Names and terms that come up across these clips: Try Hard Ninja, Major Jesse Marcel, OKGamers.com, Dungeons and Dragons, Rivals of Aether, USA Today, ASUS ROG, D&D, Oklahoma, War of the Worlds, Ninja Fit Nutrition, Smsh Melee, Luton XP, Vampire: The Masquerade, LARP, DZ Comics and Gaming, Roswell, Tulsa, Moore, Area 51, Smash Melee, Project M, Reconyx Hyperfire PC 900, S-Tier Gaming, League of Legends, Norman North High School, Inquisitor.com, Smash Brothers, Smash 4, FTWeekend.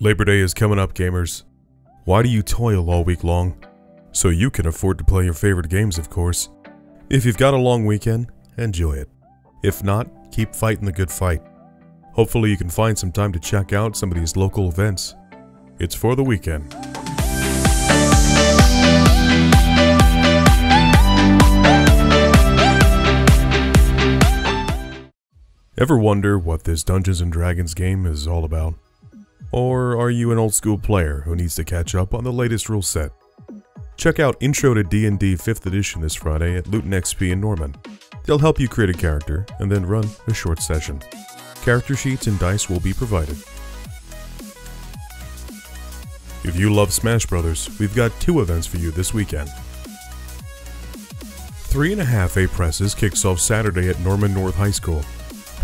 Labor Day is coming up, gamers. Why do you toil all week long? So you can afford to play your favorite games, of course. If you've got a long weekend, enjoy it. If not, keep fighting the good fight. Hopefully you can find some time to check out some of these local events. It's for the weekend. Ever wonder what this Dungeons and Dragons game is all about? Or are you an old school player who needs to catch up on the latest rule set? Check out Intro to D&D 5th Edition this Friday at Luton XP in Norman. They'll help you create a character and then run a short session. Character sheets and dice will be provided. If you love Smash Brothers, we've got two events for you this weekend. 3.5A presses kicks off Saturday at Norman North High School.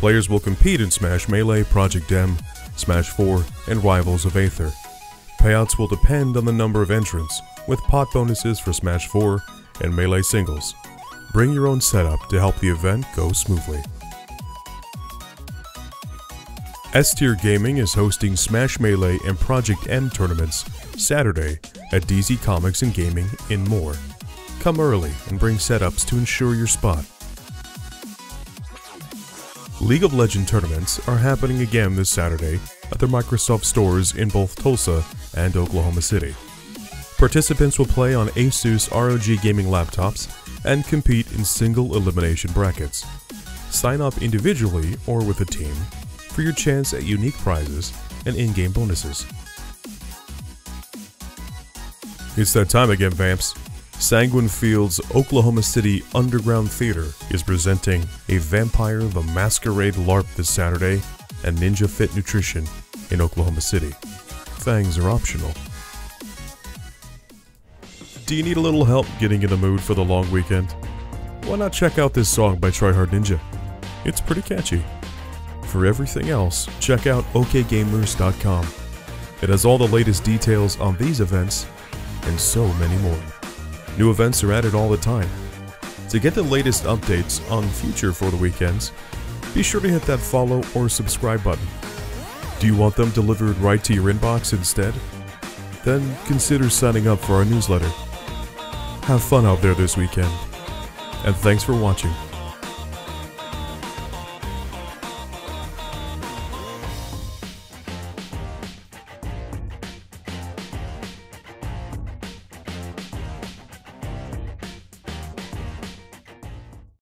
Players will compete in Smash Melee, Project M, Smash 4, and Rivals of Aether. Payouts will depend on the number of entrants, with pot bonuses for Smash 4 and Melee singles. Bring your own setup to help the event go smoothly. S-Tier Gaming is hosting Smash Melee and Project M tournaments Saturday at DZ Comics and Gaming in Moore. Come early and bring setups to ensure your spot. League of Legends tournaments are happening again this Saturday at the Microsoft stores in both Tulsa and Oklahoma City. Participants will play on ASUS ROG gaming laptops and compete in single elimination brackets. Sign up individually or with a team for your chance at unique prizes and in-game bonuses. It's that time again, vamps. Sanguine Fields' Oklahoma City Underground Theater is presenting a Vampire: The Masquerade LARP this Saturday at Ninja Fit Nutrition in Oklahoma City. Fangs are optional. Do you need a little help getting in the mood for the long weekend? Why not check out this song by Try Hard Ninja? It's pretty catchy. For everything else, check out OKGamers.com. It has all the latest details on these events and so many more. New events are added all the time. To get the latest updates on future For the Weekends, be sure to hit that follow or subscribe button. Do you want them delivered right to your inbox instead? Then consider signing up for our newsletter. Have fun out there this weekend, and thanks for watching.